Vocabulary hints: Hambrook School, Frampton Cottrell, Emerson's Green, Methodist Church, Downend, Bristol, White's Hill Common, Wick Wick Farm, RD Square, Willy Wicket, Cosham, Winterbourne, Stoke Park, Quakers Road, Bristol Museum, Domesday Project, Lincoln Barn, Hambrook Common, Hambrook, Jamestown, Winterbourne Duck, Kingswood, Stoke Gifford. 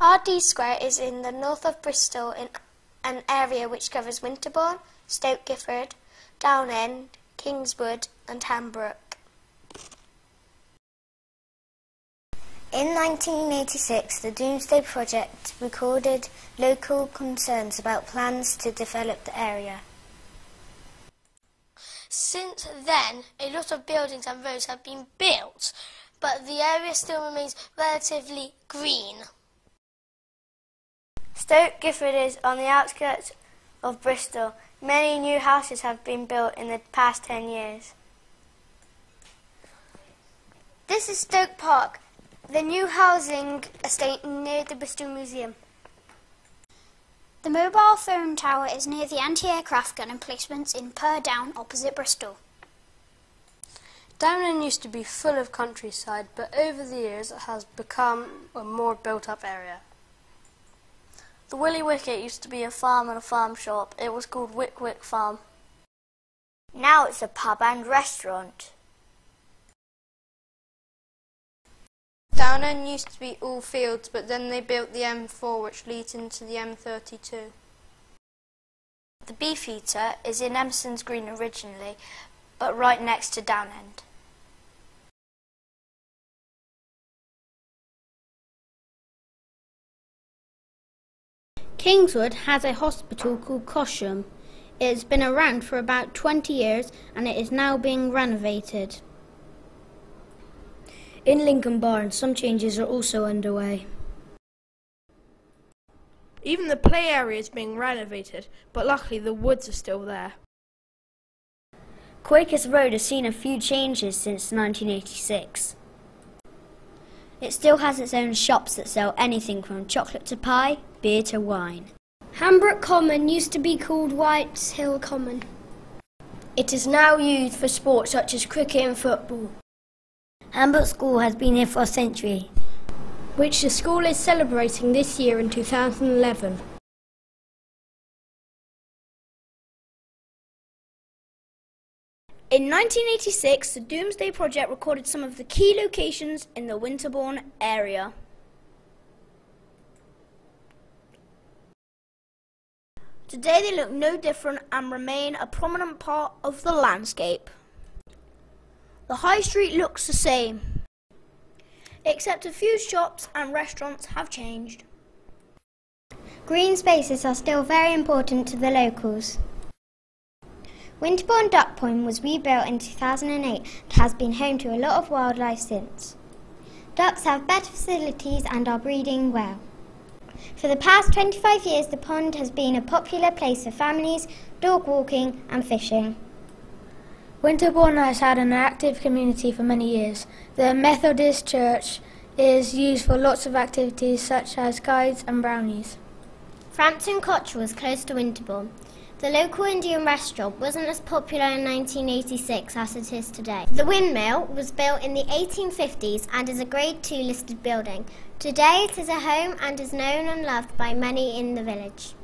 RD Square is in the north of Bristol in an area which covers Winterbourne, Stoke Gifford, Downend, Kingswood and Hambrook. In 1986, the Domesday Project recorded local concerns about plans to develop the area. Since then, a lot of buildings and roads have been built, but the area still remains relatively green. Stoke Gifford is on the outskirts of Bristol. Many new houses have been built in the past 10 years. This is Stoke Park, the new housing estate near the Bristol Museum. The mobile phone tower is near the anti-aircraft gun emplacements in Purdown, opposite Bristol. Downend used to be full of countryside, but over the years it has become a more built-up area. The Willy Wicket used to be a farm and a farm shop. It was called Wick Wick Farm. Now it's a pub and restaurant. Downend used to be all fields, but then they built the M4, which leads into the M32. The Beefeater is in Emerson's Green originally, but right next to Downend. Kingswood has a hospital called Cosham. It has been around for about 20 years and it is now being renovated. In Lincoln Barn, some changes are also underway. Even the play area is being renovated, but luckily the woods are still there. Quakers Road has seen a few changes since 1986. It still has its own shops that sell anything from chocolate to pie, beer to wine. Hambrook Common used to be called White's Hill Common. It is now used for sports such as cricket and football. Hambrook School has been here for a century, which the school is celebrating this year in 2011. In 1986, the Domesday Project recorded some of the key locations in the Winterbourne area. Today they look no different and remain a prominent part of the landscape. The high street looks the same, except a few shops and restaurants have changed. Green spaces are still very important to the locals. Winterbourne Duck Pond was rebuilt in 2008 and has been home to a lot of wildlife since. Ducks have better facilities and are breeding well. For the past 25 years, the pond has been a popular place for families, dog walking and fishing. Winterbourne has had an active community for many years. The Methodist Church is used for lots of activities such as guides and brownies. Frampton Cottrell was close to Winterbourne. The local Indian restaurant wasn't as popular in 1986 as it is today. The windmill was built in the 1850s and is a Grade 2 listed building. Today it is a home and is known and loved by many in the village.